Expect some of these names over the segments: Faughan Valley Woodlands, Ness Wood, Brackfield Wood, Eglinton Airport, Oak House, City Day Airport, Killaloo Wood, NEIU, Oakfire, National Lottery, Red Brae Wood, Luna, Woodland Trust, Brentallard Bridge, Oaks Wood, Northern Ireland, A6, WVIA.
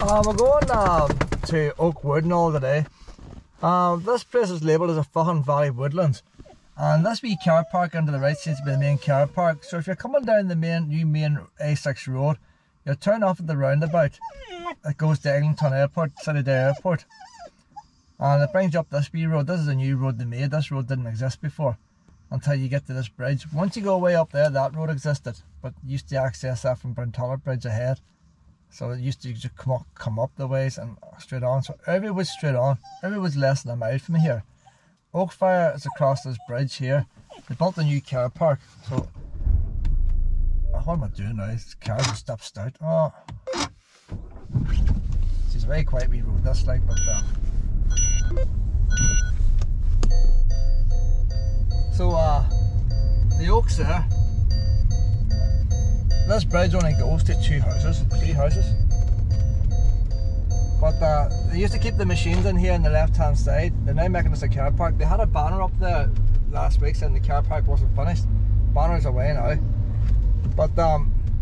We're going to Oak Wood and all today. This place is labelled as a Faughan Valley Woodlands, and this wee car park under the right seems to be the main car park. So if you're coming down the main A6 road, you'll turn off at the roundabout that goes to Eglinton Airport, City Day Airport, and it brings you up this wee road. This is a new road they made. This road didn't exist before until you get to this bridge. Once you go way up there, that road existed, but you used to access that from Brentallard Bridge ahead. So it used to just come up the ways and straight on. So every was straight on. Every was less than a mile from here. Oakfire is across this bridge here. They built a new car park. So what am I doing now? This car's just steps out. Oh, it's a very quiet wee road. That's like, but so the Oaks there. This bridge only goes to three houses, but they used to keep the machines in here on the left hand side. They're now making this a car park. They had a banner up there last week saying the car park wasn't finished. Banner's away now, but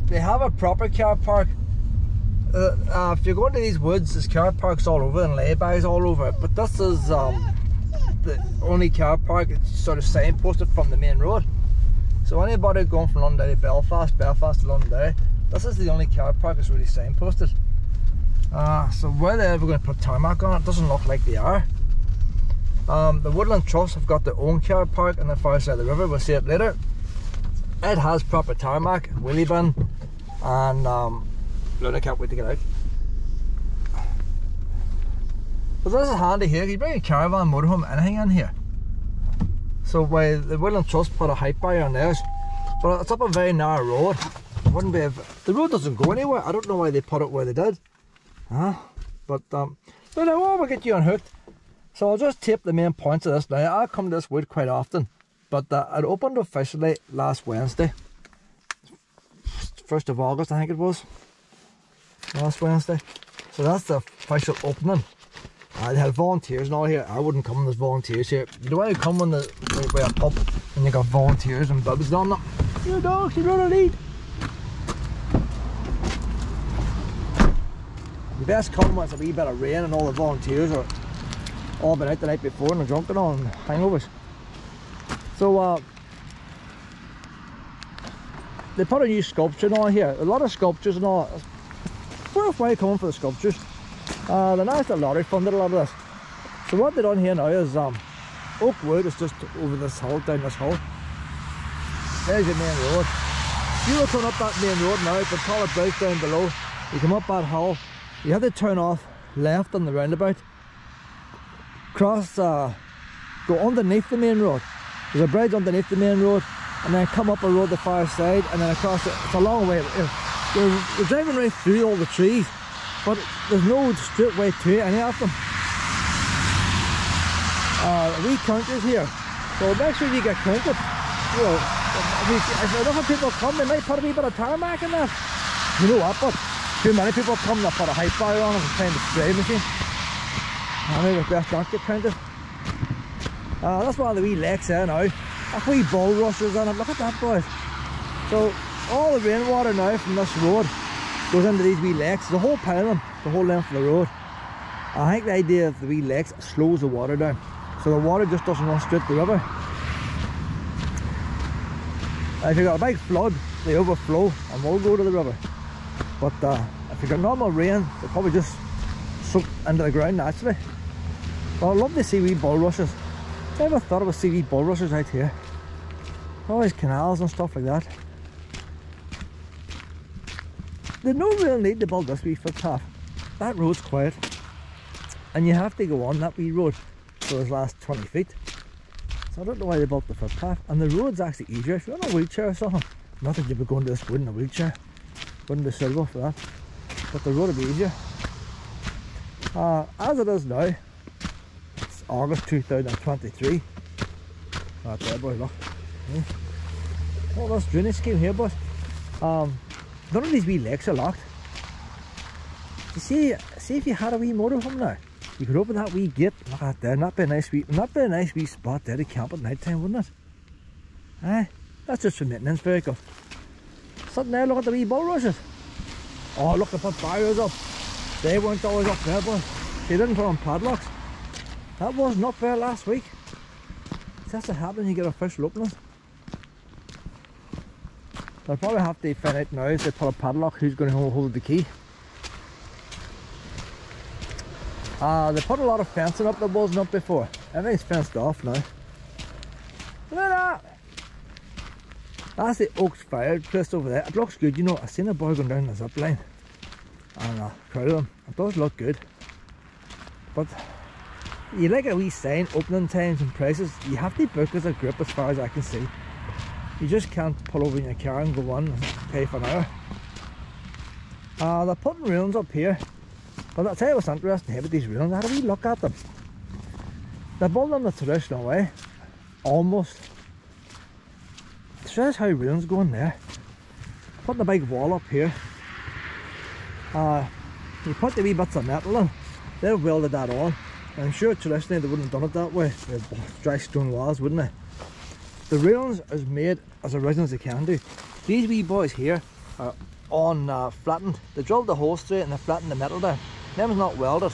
they have a proper car park. If you go into these woods, there's car parks all over and laybys all over, but this is the only car park. It's sort of signposted from the main road. So anybody going from London to Belfast, Belfast to London, this is the only car park that's really signposted. So where they're ever going to put tarmac on it, doesn't look like they are. The Woodland Trust have got their own car park on the far side of the river. We'll see it later. It has proper tarmac, wheelie bin, and Luna can't wait to get out. But this is handy here. You bring a caravan, motorhome, anything in here. So the Woodland Trust put a height barrier on theirs, but it's up a very narrow road. It wouldn't be the road doesn't go anywhere. I don't know why they put it where they did. But we'll get you unhooked. So I'll just tape the main points of this now. I come to this wood quite often, but it opened officially last Wednesday, 1st of August I think it was. Last Wednesday. So that's the official opening. They had volunteers and all here. I wouldn't come when there's volunteers here. You don't want to come when there's a pub and you got volunteers and bubbies on them. Your dogs, you don't need. You best come when it's a wee bit of rain and all the volunteers are all been out the night before and they're drunk and all and hangovers. So they put a new sculpture and all here. A lot of sculptures and all. It's worthwhile coming for the sculptures. The National Lottery funded a lot of this. So what they've done here now is Oak Wood is just over this hill, down this hill. There's your main road. You will come up that main road now, but call it bridge down below. You come up that hill, you have to turn off left on the roundabout, cross, go underneath the main road. There's a bridge underneath the main road, and then come up a road the far side, and then across it. It's a long way. We're driving right through all the trees, but there's no straight way to it, any of them. Wee counters here, so make sure you get counted. You know, if enough people come, they might put a wee bit of tarmac in that. You know what, but too many people come, they put a height barrier on it and find the spray machine. I mean, we best not get counted. That's one of the wee lakes there now. That wee bulrushes on it, look at that, boys. So, all the rainwater now from this road goes into these wee lakes, the whole pile of them, the whole length of the road. I think the idea of the wee lakes slows the water down, so the water just doesn't run straight to the river. If you've got a big flood, they overflow and will go to the river. But if you've got normal rain, they probably just soak into the ground naturally. Well, I love the wee bulrushes. Never thought I would see wee bulrushes out here. All these canals and stuff like that. There's no real need to build this wee footpath. That road's quiet, and you have to go on that wee road for those last 20 feet. So I don't know why they built the footpath. And the road's actually easier if you're in a wheelchair or something. Nothing you'd be going to this wood in a wheelchair. Wouldn't be suitable for that. But the road would be easier. As it is now, it's August 2023. Right there, boy, look. All this drainage scheme here, boys. None of these wee lakes are locked. You see if you had a wee motorhome now, you could open that wee gate. Look at that there, not be a nice wee spot there to camp at night time, wouldn't it? That's just for maintenance vehicle. Sitting there, look at the wee bulrushes. Oh, look, they put barriers up. They weren't always up there, but they didn't put on padlocks. That wasn't up there last week. That's what happens when you get official opening. They'll probably have to find out now if they put a padlock who's going to hold the key. They put a lot of fencing up that wasn't up before. Everything's fenced off now. Look at that! That's the Oaks Fire place over there. It looks good, you know. I've seen a boy going down the zip line. I don't know, crowd of them. It does look good. But you like a wee sign, opening times and prices. You have to book as a group as far as I can see. You just can't pull over in your car and go on and pay for an hour. They're putting ruins up here. But I'll tell you what's interesting here with these ruins. How do we look at them? They're built in the traditional way. Almost. It shows how ruins go in there. Putting a big wall up here. You put the wee bits of metal in. They've welded that on. And I'm sure traditionally they wouldn't have done it that way. They'd dry stone walls, wouldn't they? The railings is made as original as they can do. These wee boys here are on flattened. They drilled the holes through it and they flattened the metal down. Them's not welded.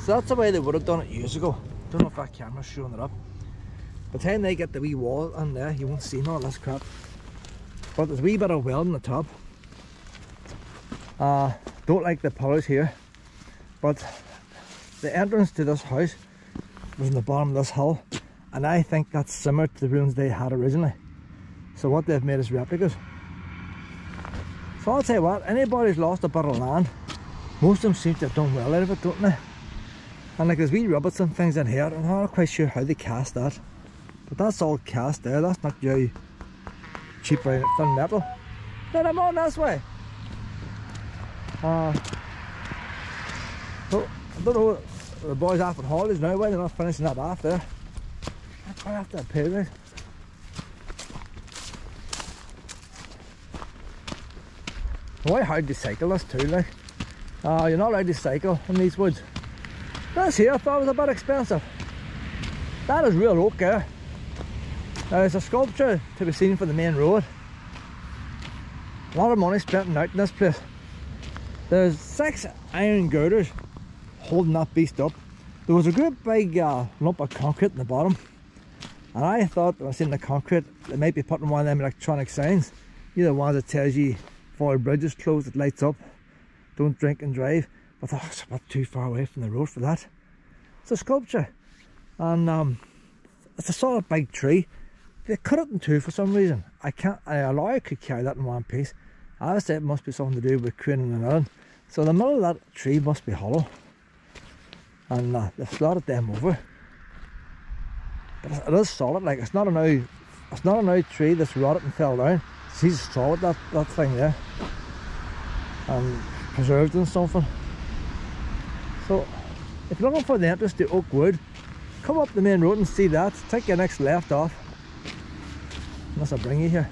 So that's the way they would have done it years ago. Don't know if that camera's showing it up. By the time they get the wee wall in there, you won't see none of this crap. But there's a wee bit of welding on the top. Don't like the pillars here. But the entrance to this house was in the bottom of this hill. And I think that's similar to the ruins they had originally. So what they've made is replicas. So I'll tell you what, anybody's lost a bit of land, most of them seem to have done well out of it, don't they? And like there's wee rivets and things in here, and I'm not quite sure how they cast that. But that's all cast there, that's not very cheap thin metal. Then I'm on this way! So, I don't know, the boys off on holidays now, why they're not finishing that off there. I have to pay this. Why hard to cycle this too, like? You're not allowed to cycle in these woods. This here I thought was a bit expensive. That is real oak there. Now it's a sculpture to be seen for the main road. A lot of money spent out in this place. There's 6 iron girders holding that beast up. There was a good big lump of concrete in the bottom. And I thought when I seen the concrete, they might be putting one of them electronic signs. You know, the ones that tells you before a bridge is closed, it lights up. Don't drink and drive. But that's a bit too far away from the road for that. It's a sculpture. And it's a solid big tree. They cut it in two for some reason. A lawyer could carry that in one piece. I would say it must be something to do with craning and milling. So the middle of that tree must be hollow. And they slotted them over. But it is solid, like it's not an old tree that's rotted and fell down. See, it's solid, that thing there, and preserved in something. So if you're looking for the entrance to Oak Wood, come up the main road and see that. Take your next left off, unless I bring you here.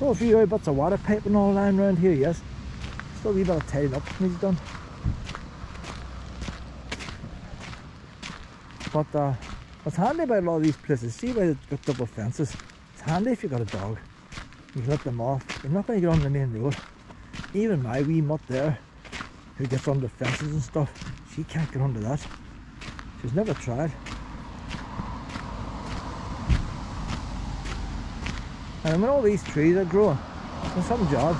So a few bits of water pipe and all lying around here, yes. Still a wee bit of tidying up needs done. But what's handy about a lot of these places, see why they've got double fences. It's handy if you've got a dog. You can let them off. They're not going to get on the main road. Even my wee mutt there, who gets under fences and stuff, she can't get under that. She's never tried. And when all these trees are growing, there's some job.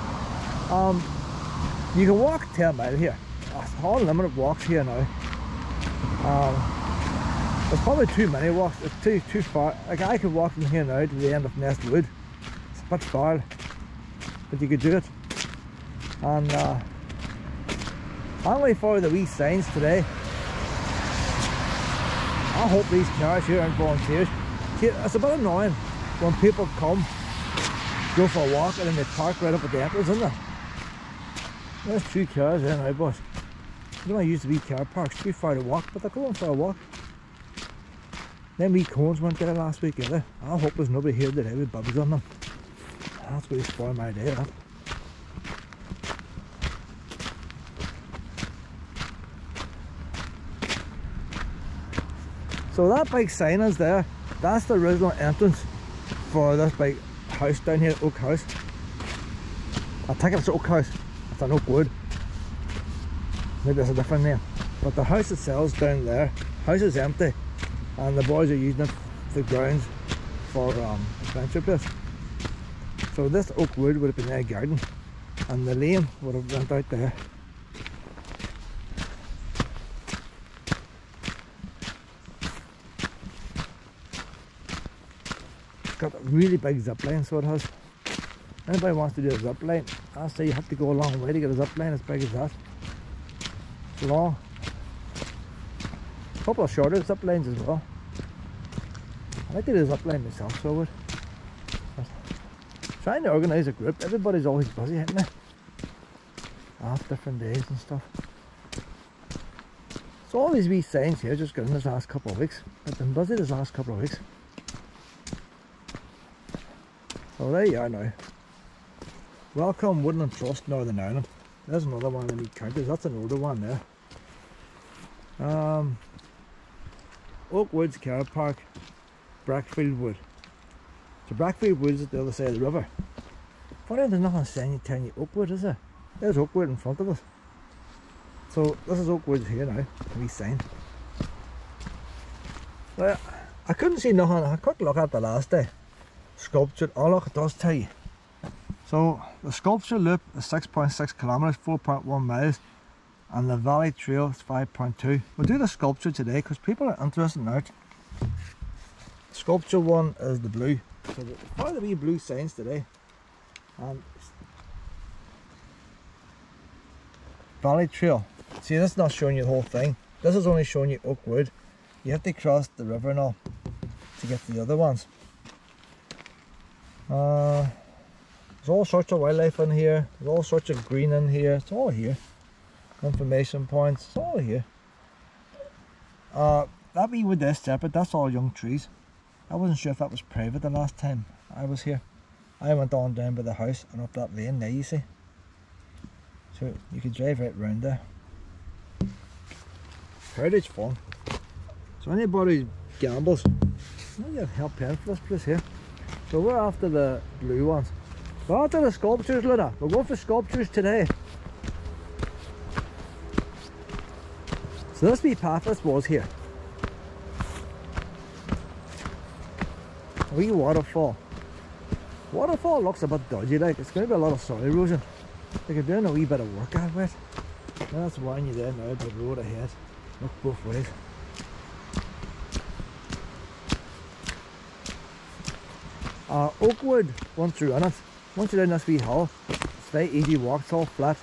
You can walk 10 miles here. It's all limited walks here now. There's probably too many walks, it's too far. Like I could walk from here now to the end of Ness Wood. It's a bit far, but you could do it. And I'm going to follow the wee signs today. I hope these cars here aren't volunteers. See, it's a bit annoying when people come, go for a walk and then they park right up at the entrance, isn't it? There's 2 cars there now, but you don't want to use the wee car park. It's too far to walk, but they're going for a walk. Them wee cones weren't there last week either. I hope there's nobody here today with bubbles on them. That's going to spoil my day, that. So that big sign is there. That's the original entrance for this big house down here, Oak House. I take it it's Oak House, it's an Oak Wood. Maybe that's a different name. But the house itself is down there, house is empty, and the boys are using it for the grounds for adventure place. So this Oak Wood would have been their garden, and the lane would have went out there. It's got a really big zip line, so it has. Anybody wants to do a zip line, I say you have to go a long way to get a zip line as big as that. It's long. A couple of shorter zip lines as well. I like to do a zip line myself, so I would. But trying to organise a group, everybody's always busy, isn't it? Off different days and stuff. So all these wee signs here just got in this last couple of weeks. I've been busy this last couple of weeks. So there you are now. Welcome Woodland Trust, Northern Ireland. There's another one in the counties, that's an older one there. Oak Woods Car Park, Brackfield Wood. So Brackfield Woods is the other side of the river. Funny, there's nothing saying telling you Oak Wood, is there? There's Oak Wood in front of us. So this is Oak Woods here now, a wee sign. Well, I couldn't see nothing, I had a quick look at the last day. Sculpture, oh look, it does tell you. So the sculpture loop is 6.6 kilometres, 4.1 miles, and the valley trail is 5.2. We'll do the sculpture today because people are interested in art. Sculpture one is the blue. So there's quite a wee blue signs today. And valley trail. See, this is not showing you the whole thing. This is only showing you Oak Wood. You have to cross the river and all to get to the other ones. There's all sorts of wildlife in here, there's all sorts of green in here, it's all here. Information points, it's all here. That wee wood there separate, that's all young trees. I wasn't sure if that was private the last time I was here. I went on down by the house and up that lane there, you see. So you could drive right round there. Heritage Farm. So anybody who gambles, I'm going to help paying for this place here. So we're after the blue ones. We're after the sculptures, Luna. We're going for sculptures today. So this wee path, this was here. A wee waterfall. Waterfall looks a bit dodgy like. It's going to be a lot of soil erosion. They could do a wee bit of work out with. That's one you there now, the road ahead. Look both ways. Oak Wood, once you're on it, once you're down this wee hill, it's very easy walk, it's all flat.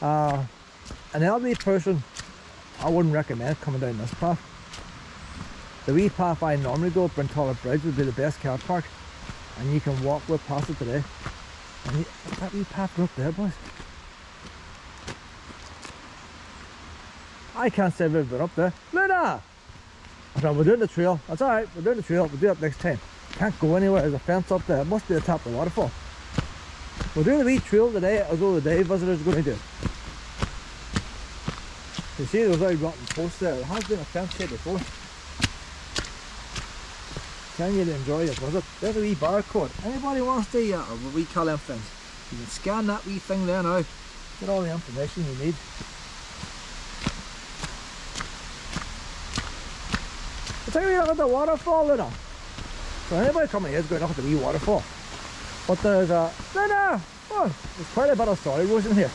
An elderly person, I wouldn't recommend coming down this path. The wee path I normally go, Brentallard Bridge, would be the best car park, and you can walk way past it today. And you, that wee path up there, boys. I can't say we've been up there. Luna! No, we're doing the trail, that's alright, we're doing the trail, we'll do it next time. Can't go anywhere, there's a fence up there, it must be the top of the waterfall. We'll do the wee trail today, although the day visitors are going to do. You see there's a rotten post there, there has been a fence here before. Can you enjoy your visit? There's a wee barcode, anybody wants to we call them things. You can scan that wee thing there now, get all the information you need. Let's take a look at the waterfall there now. So anybody coming here is going to look at the wee waterfall. But there's a... Well, there's quite a bit of soil erosion here.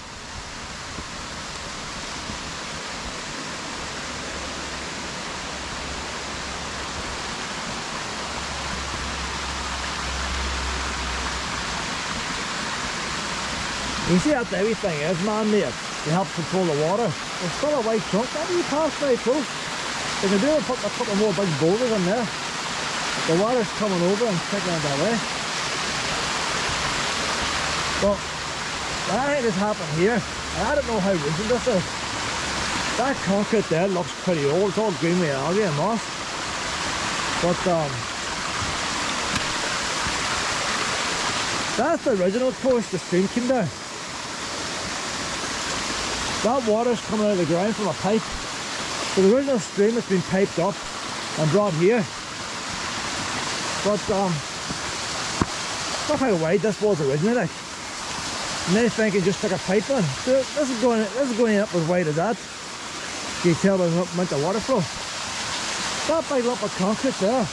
You see that everything is man-made. They help control the water. There's still a white chunk. That wee pass very close. They can do it, put a couple more big boulders in there. The water's coming over and taking it that way. But that has happened here, and I don't know how recent this is. That concrete there looks pretty old, it's all green with algae and moss. But that's the original course the stream came down. That water's coming out of the ground from a pipe. So the original stream has been piped up and brought here. But look how wide this was originally. And they think you just stick a pipe in. So this is going up as wide as that. You tell there's not much of water flow. That big lump of concrete there,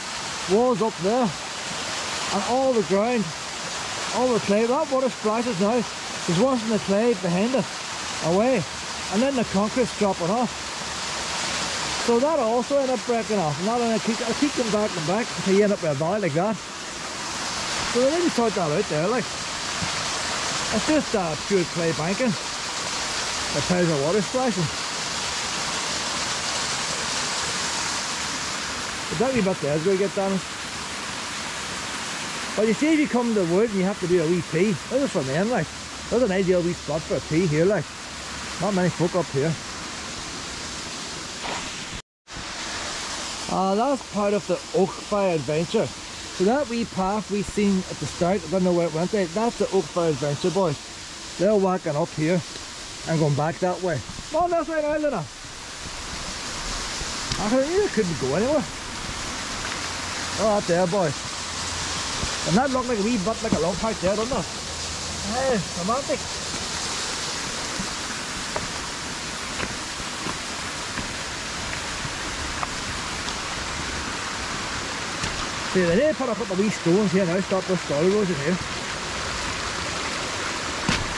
walls up there, and all the ground, all the clay, that water splashes now. There's once in the clay behind it, away, and then the concrete's dropping off. So that also ended up breaking off, and that I keep coming back and back until you end up with a valley like that. So they didn't sort that out there, like. It's just pure clay banking. The piles of water splashing. But that wee bit there is going to get damaged. But you see, if you come to the wood and you have to do a wee pee, this is for men, like. There's an ideal wee spot for a pee here, like. Not many folk up here. That's part of the Oakfire adventure. So that wee path we seen at the start, I don't know where it went there, that's the Oakfire adventure, boys. They're whacking up here and going back that way. Oh, that's right, now, Luna. I thought you couldn't go anywhere. Oh, that there, boys. And that looked like a wee bit like a log park there, doesn't it? Hey, romantic. See, they need to put up the wee stones here now, stop those story roads in here.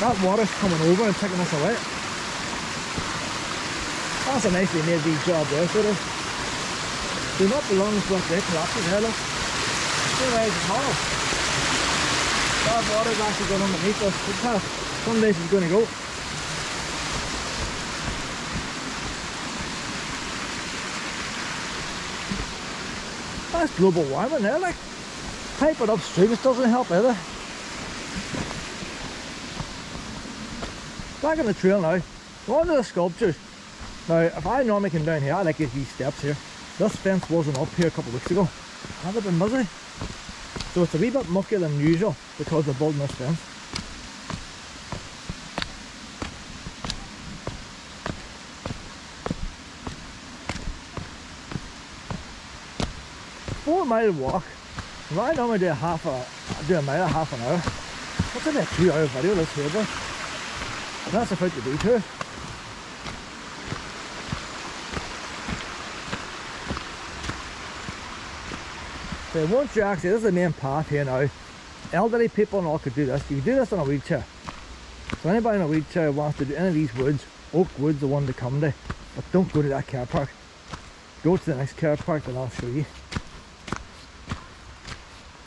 That water's coming over and taking us away. That's a nicely made wee job there, so there's... Do not belong to what they collapses here, look. Anyway, it's hollow. That water's actually going underneath us. It's how some days it's going to go. That's global warming there, like. Pipe it upstream, it doesn't help either. Back on the trail now, one of the sculptures. Now, if I normally came down here, I like these steps here. This fence wasn't up here a couple of weeks ago. Had it been busy? So it's a wee bit muckier than usual because they're building this fence. Mile walk. If I normally do a mile, half an hour. That's only a 2 hour video this here, but that's about the detour. So once you actually, this is the main path here now. Elderly people and all could do this. You can do this on a wheelchair. So anybody in a wheelchair wants to do any of these woods, Oak Wood's the one to come to, but don't go to that car park. Go to the next car park and I'll show you.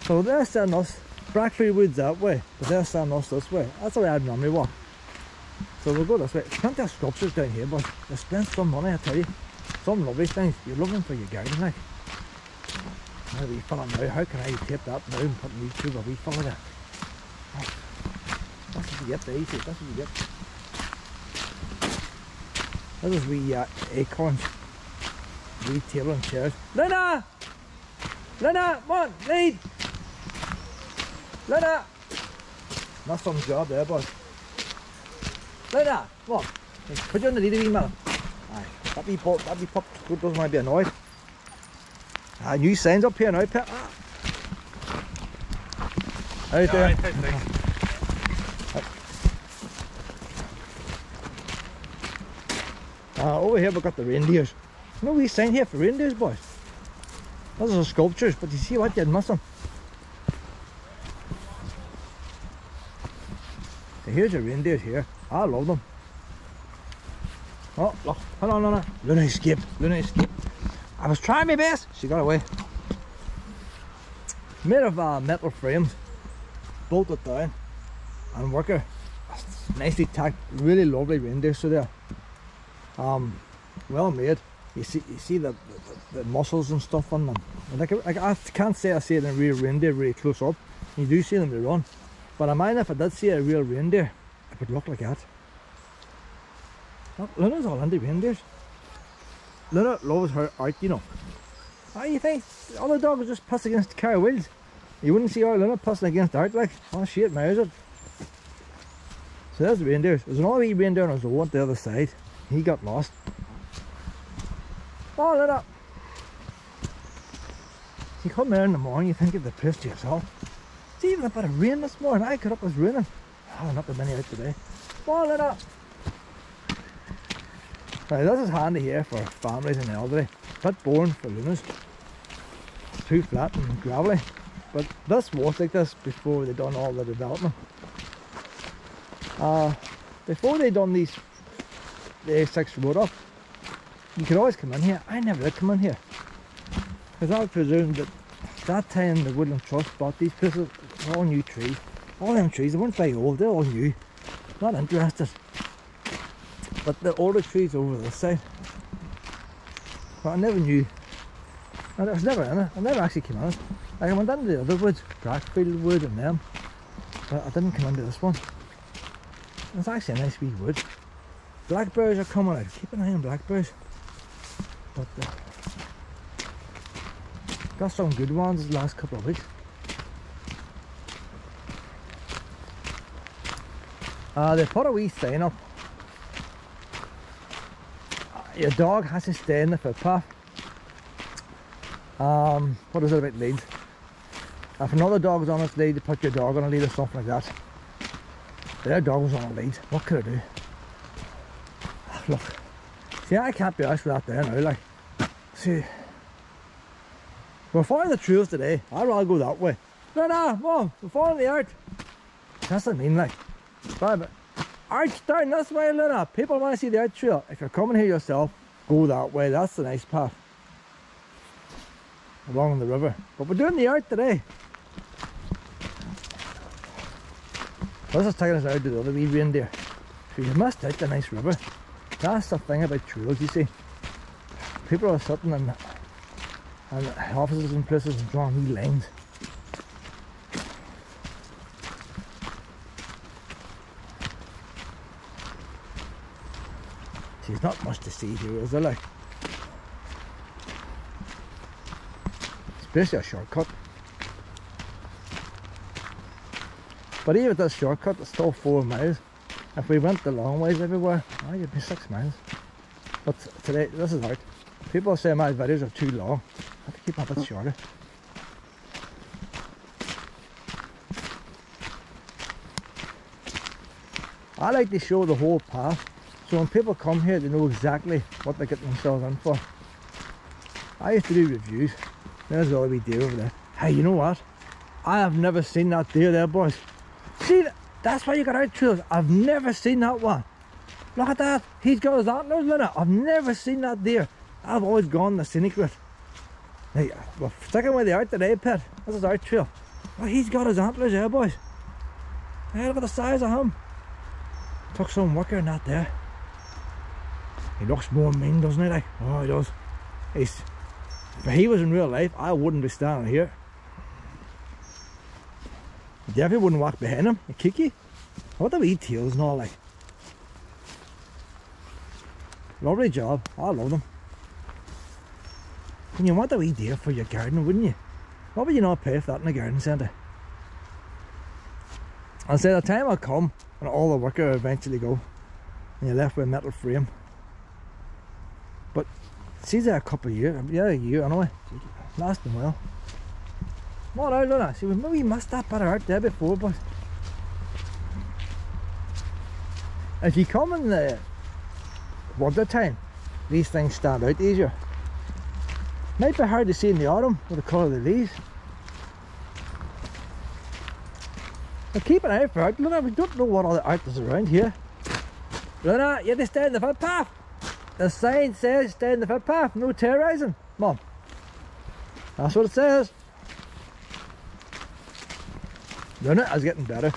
So they're sending us, Brackfield Wood's that way, but they're sending us this way. That's the way I'd normally walk. So we'll go this way. There's plenty of sculptures down here, but they spent some money, I tell you. Some lovely things. You're looking for your garden, like. Now wee fella now, how can I tape that down and put me through the wee fella there? That's what you get there, you see, that's what you get. This is wee acorns. Wee table and chairs. Luna! Luna! Come on! Lead! Luna! That's some job there, boy. Luna! Come on! Put you on the lead a wee minute. Aye. That wee pup doesn't want to be annoyed. Ah, new signs up here now, Pip. Ah. How you doing? Right, over here we've got the reindeers. No wee sign here for reindeers, boys. Those are sculptures, but you see what you'd miss them. So here's your reindeers here. I love them. Oh, look. Hold on, Luna. Luna escaped. Luna escaped. I was trying my best. She got away. Made of metal frames. Bolted down. And worker. Nicely tacked. Really lovely reindeers through there. Well made. You see the muscles and stuff on them. Like I can't say I see it in a real reindeer really close up. You do see them, they run. But I mind if I did see a real reindeer, it would look like that. Luna's all into reindeers. Luna loves her art, you know. Oh, you think the other dogs just piss against car wheels? You wouldn't see our Luna pissing against art like. Oh, she admires it. So there's the reindeers. There's another wee reindeer and there's one to the other side. He got lost. Oh, let up. You come there in the morning, you think of the place to yourself. It's even a bit of rain this morning. I got up, it was raining. Oh, not that many out today. Come on, Luna! Right, this is handy here for families and elderly. A bit boring for Lunas. It's too flat and gravelly. But this was like this before they done all the development. Before they done these, the A6 road up, you could always come in here. I never did come in here. Because I would presume that at that time the Woodland Trust bought these places, all new trees. All them trees, they weren't very old, they're all new. Not interested. But the older trees over this side. But I never knew. I was never in it. I never actually came in it. Like I went into the other woods, Brackfield Wood and them. But I didn't come into this one. It's actually a nice wee wood. Blackberries are coming out. Keep an eye on blackberries. But got some good ones the last couple of weeks. They put a wee sign up. Your dog has to stay in the footpath. What is it about leads? If another dog's on its lead, you put your dog on a lead or something like that. Their dog was on a lead. What could I do? Oh, look. See, I can't be arsed with that there now. Like, see. We're following the trails today. I'd rather go that way. No, no, Mum. We're following the art. That's what I mean, like. But arch down this way, Luna. People want to see the out trail. If you're coming here yourself, go that way. That's the nice path along the river. But we're doing the out today. This is taking us out to the other wee reindeer. So you missed out the nice river. That's the thing about trails, you see. People are sitting in offices and places and drawing wee lines. There's not much to see here, is there, like? It's basically a shortcut. But even this shortcut, it's still 4 miles. If we went the long ways everywhere, oh, you'd be 6 miles. But today, this is out. People say my videos are too long. I have to keep them a bit shorter. I like to show the whole path. So when people come here, they know exactly what they get themselves in for. I used to do reviews. There's a wee deer over there. Hey, you know what? I have never seen that deer there, boys. See, that's why you got out trails. I've never seen that one. Look at that. He's got his antlers in it. I've never seen that deer. I've always gone the scenic route. Hey, we're sticking with the out today, Pet. This is our trail. Well, he's got his antlers there, boys. Hey, look at the size of him. Took some work in that there. He looks more mean, doesn't he? Like, oh, he does. If he was in real life, I wouldn't be standing here. Definitely wouldn't walk behind him. A kiki. What the wee tails and all, like. Lovely job. I love them. And you want a wee deer for your garden, wouldn't you? Why would you not pay for that in a garden centre? And say the time will come and all the worker eventually go, and you're left with a metal frame. But see there a couple of years, yeah, a year anyway, lasting well. What out, Luna? See, we missed that bit of art there before, but if you come in the winter time, these things stand out easier. Might be hard to see in the autumn with the colour of the leaves. But keep an eye for art, Luna. We don't know what other art is around here. Luna, you have to stay in the footpath. The sign says stay in the footpath, no terrorising, Mum. That's what it says. Luna is getting better.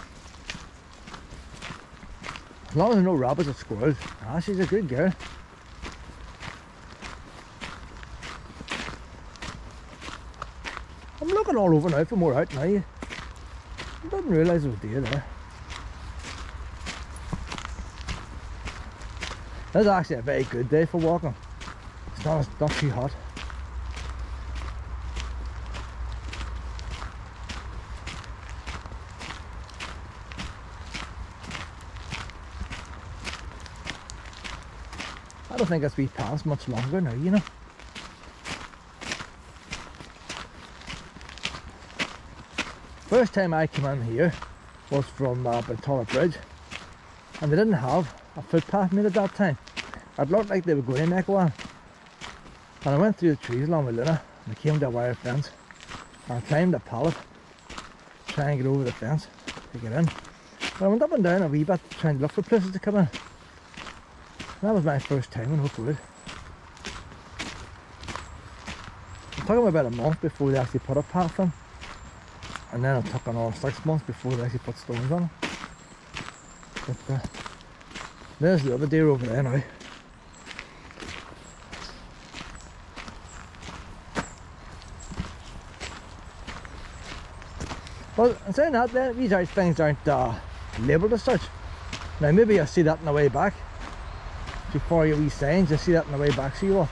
As long as there's no rabbits or squirrels. Ah, she's a good girl. I'm looking all over now for more out now. I didn't realise there was deer there. This is actually a very good day for walking. It's not too hot. I don't think it's been past much longer now, you know. First time I came in here, was from Brentallard Bridge, and they didn't have a footpath made at that time. It looked like they were going to make one. And I went through the trees along with Luna, and I came to a wire fence, and I climbed a pallet, trying to get over the fence to get in. But I went up and down a wee bit, trying to look for places to come in. And that was my first time in Oaks Wood. It took them about a month before they actually put a path in. And then it took another 6 months before they actually put stones on it. But there's the other deer over there now. Well, in saying that then, these things aren't labelled as such. Now maybe you'll see that on the way back. If you follow your wee signs, you'll see that on the way back, so you will.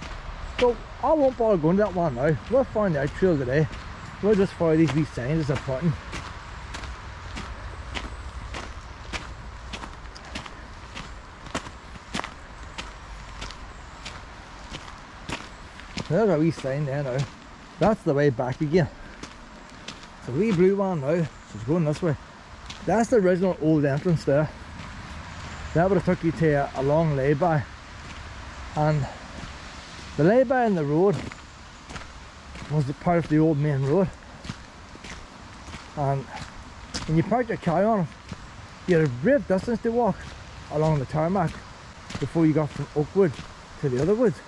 So I won't bother going to that one now. We'll find the out trail today. We'll just follow these wee signs as important. There's a wee sign there now. That's the way back again. It's a wee blue one now, so it's going this way. That's the original old entrance there. That would have took you to a long lay-by. And the lay-by in the road was the part of the old main road. And when you parked your car on it, you had a brave distance to walk along the tarmac before you got from Oak Wood to the other woods.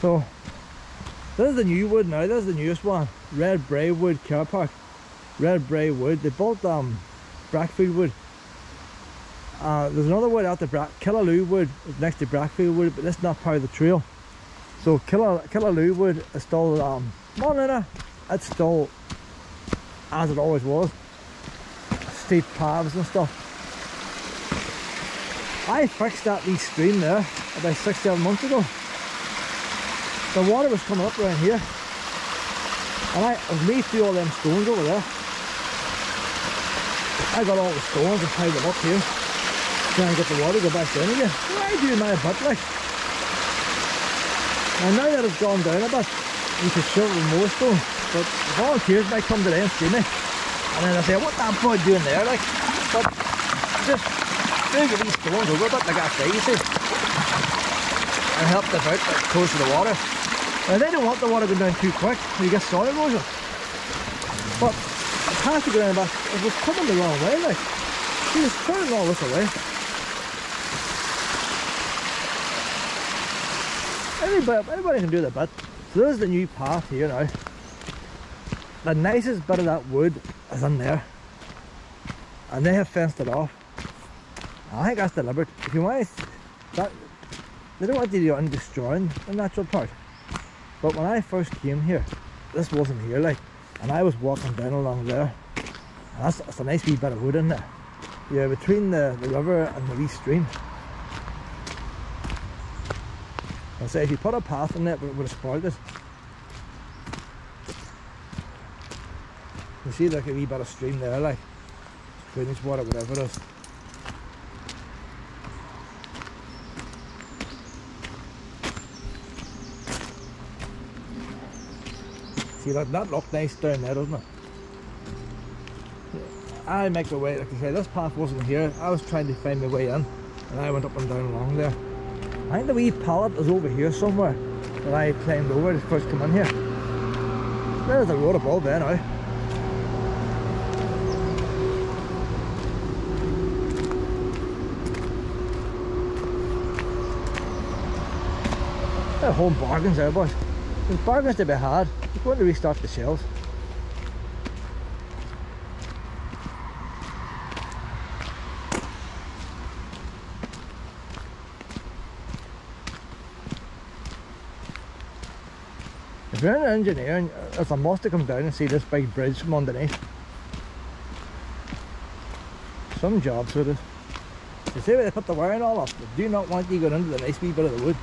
So there's the new wood now, there's the newest one, Red Brae Wood car park. Red Brae Wood, they built Brackfield Wood. There's another wood out the Killaloo Wood is next to Brackfield Wood, but that's not part of the trail. So Killaloo Wood is still, it's still as it always was. Steep paths and stuff. I fixed that wee stream there about 6-7 months ago. The water was coming up around here, and I me through all them stones over there. I got all the stones and tied them up here, trying to get the water to go back down again. I do my butt like. And now that it's gone down a bit, you could shovel more stones, but volunteers might come today and see me, and then I say, what that boy doing there like? But just move these stones over a bit like I say, you see, and help them out like, close to the water. Now they don't want the water going down too quick, so you get soil erosion. But it has to go down back, it was coming the wrong way like. He was turning all this away. Everybody can do their bit. So there's the new path here now. The nicest bit of that wood is in there. And they have fenced it off. I think that's deliberate. If you want that, they don't want to do destroying the natural part. But when I first came here, this wasn't here like, and I was walking down along there, and that's a nice wee bit of wood in there. Yeah, between the river and the wee stream. I say if you put a path in there, it would have spoiled it. You see like a wee bit of stream there like, drainage water, whatever it is. See, that looked nice down there, doesn't it? I make my way, like I say, this path wasn't here. I was trying to find my way in, and I went up and down along there. I think the wee pallet is over here somewhere that I climbed over to first come in here. There's the road above there now. There are whole bargains there, boys. There's bargains to be had. I'm going to restart the shells. If you're an engineer, it's a must to come down and see this big bridge from underneath. Some jobs with it. You see where they put the wire and all up, they do not want you going into the nice wee bit of the wood.